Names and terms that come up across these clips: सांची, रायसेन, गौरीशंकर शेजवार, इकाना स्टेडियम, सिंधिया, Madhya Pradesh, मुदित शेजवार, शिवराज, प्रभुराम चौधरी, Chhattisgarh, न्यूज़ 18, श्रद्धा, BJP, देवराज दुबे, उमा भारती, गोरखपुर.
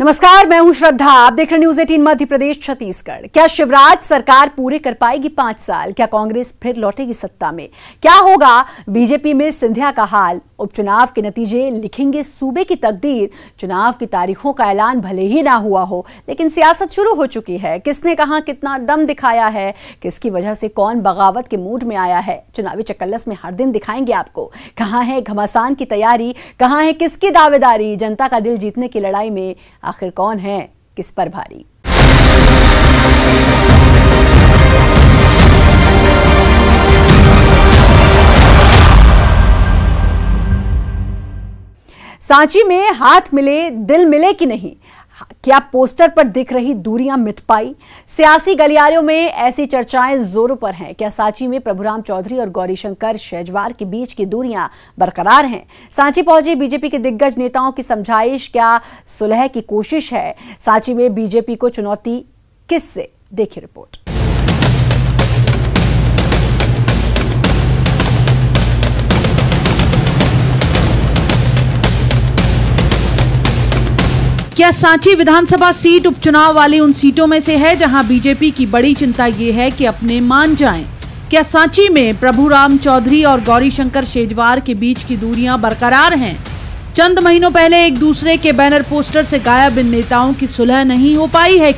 नमस्कार, मैं हूं श्रद्धा। आप देख रहे हैं न्यूज़ 18 मध्य प्रदेश छत्तीसगढ़। क्या शिवराज सरकार पूरे कर पाएगी 5 साल? क्या कांग्रेस फिर लौटेगी सत्ता में? क्या होगा बीजेपी में सिंधिया का हाल? उपचुनाव के नतीजे लिखेंगे सूबे की तकदीर। चुनाव की तारीखों का ऐलान भले ही ना हुआ हो, लेकिन सियासत शुरू हो चुकी है। किसने कहां कितना दम दिखाया है, किसकी वजह से कौन बगावत के मूड में आया है, चुनावी चकल्लस में हर दिन दिखाएंगे आपको। कहां है घमासान की तैयारी, कहां है किसकी दावेदारी? जनता का दिल जीतने की लड़ाई में आखिर कौन है किस पर भारी? सांची में हाथ मिले दिल मिले कि नहीं? क्या पोस्टर पर दिख रही दूरियां मिट पाई? सियासी गलियारों में ऐसी चर्चाएं जोरों पर हैं। क्या सांची में प्रभुराम चौधरी और गौरीशंकर शेजवार के बीच की दूरियां बरकरार हैं? सांची पहुंचे बीजेपी के दिग्गज नेताओं की समझाइश क्या सुलह की कोशिश है? सांची में बीजेपी को चुनौती किससे? देखिए रिपोर्ट। क्या सांची विधानसभा सीट उपचुनाव वाली उन सीटों में से है जहां बीजेपी की बड़ी चिंता ये है कि अपने मान जाएं? क्या सांची में प्रभुराम चौधरी और गौरीशंकर शेजवार के बीच की दूरियां बरकरार हैं? चंद महीनों पहले एक दूसरे के बैनर पोस्टर से गायब इन नेताओं की सुलह नहीं हो पाई है।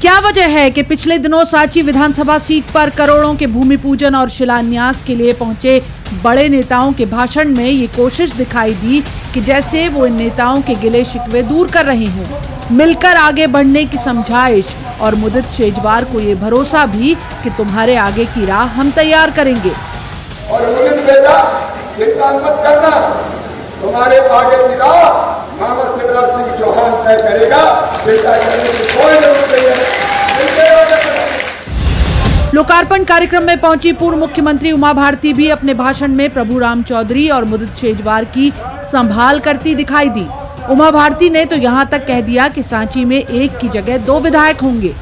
क्या वजह है कि पिछले दिनों सांची विधानसभा सीट पर करोड़ों के भूमि पूजन और शिलान्यास के लिए पहुंचे बड़े नेताओं के भाषण में ये कोशिश दिखाई दी कि जैसे वो इन नेताओं के गिले शिकवे दूर कर रहे हों, मिलकर आगे बढ़ने की समझाइश और मुदित शेजवार को ये भरोसा भी कि तुम्हारे आगे की राह हम तैयार करेंगे। और मुदित बेटा चिंता मत करना, तुम्हारे आगे की राह मामा शिवराज सिंह चौहान तय करेगा। लोकार्पण कार्यक्रम में पहुंची पूर्व मुख्यमंत्री उमा भारती भी अपने भाषण में प्रभुराम चौधरी और मुदित शेजवार की संभाल करती दिखाई दी। उमा भारती ने तो यहां तक कह दिया कि सांची में एक की जगह 2 विधायक होंगे।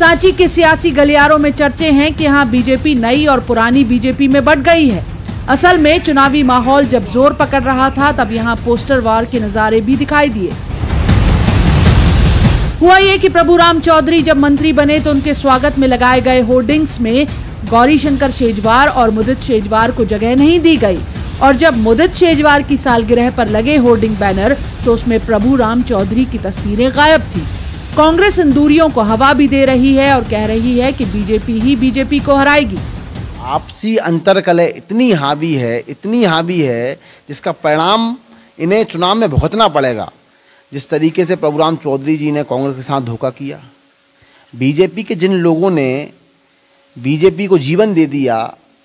सांची के सियासी गलियारों में चर्चे हैं कि यहाँ बीजेपी नई और पुरानी बीजेपी में बंट गई है। असल में चुनावी माहौल जब जोर पकड़ रहा था तब यहाँ पोस्टर वार के नजारे भी दिखाई दिए। हुआ ये कि प्रभुराम चौधरी जब मंत्री बने तो उनके स्वागत में लगाए गए होर्डिंग्स में गौरीशंकर शेजवार और मुदित शेजवार को जगह नहीं दी गई, और जब मुदित शेजवार की सालगिरह पर लगे होर्डिंग बैनर तो उसमें प्रभुराम चौधरी की तस्वीरें गायब थी। कांग्रेस इन दूरियों को हवा भी दे रही है और कह रही है कि बीजेपी ही बीजेपी को हराएगी। आपसी अंतरकलह इतनी हावी है जिसका परिणाम इन्हें चुनाव में भुगतना पड़ेगा। जिस तरीके से प्रभुराम चौधरी जी ने कांग्रेस के साथ धोखा किया, बीजेपी के जिन लोगों ने बीजेपी को जीवन दे दिया,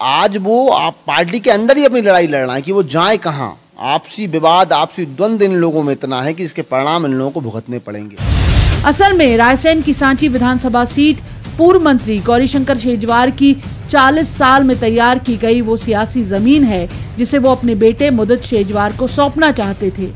आज वो आप पार्टी के अंदर ही अपनी लड़ाई लड़ रहे हैं कि वो जाए कहाँ। आपसी विवाद, आपसी द्वंद्व इन लोगों में इतना है कि इसके परिणाम इन लोगों को भुगतने पड़ेंगे। असल में रायसेन की सांची विधानसभा सीट पूर्व मंत्री गौरीशंकर शेजवार की 40 साल में तैयार की गई वो सियासी जमीन है जिसे वो अपने बेटे मुदित शेजवार को सौंपना चाहते थे।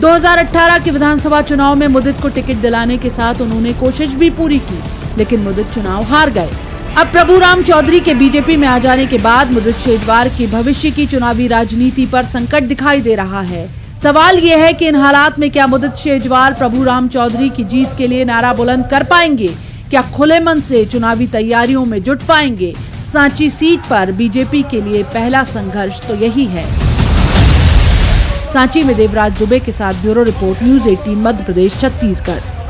2018 के विधानसभा चुनाव में मुदित को टिकट दिलाने के साथ उन्होंने कोशिश भी पूरी की, लेकिन मुदित चुनाव हार गए। अब प्रभुराम चौधरी के बीजेपी में आ जाने के बाद मुदित शेजवार के भविष्य की चुनावी राजनीति पर संकट दिखाई दे रहा है। सवाल यह है कि इन हालात में क्या मुदित शेजवार प्रभुराम चौधरी की जीत के लिए नारा बुलंद कर पाएंगे? क्या खुले मन से चुनावी तैयारियों में जुट पाएंगे? सांची सीट पर बीजेपी के लिए पहला संघर्ष तो यही है। सांची में देवराज दुबे के साथ bureau report, न्यूज़ 18 Madhya Pradesh Chhattisgarh.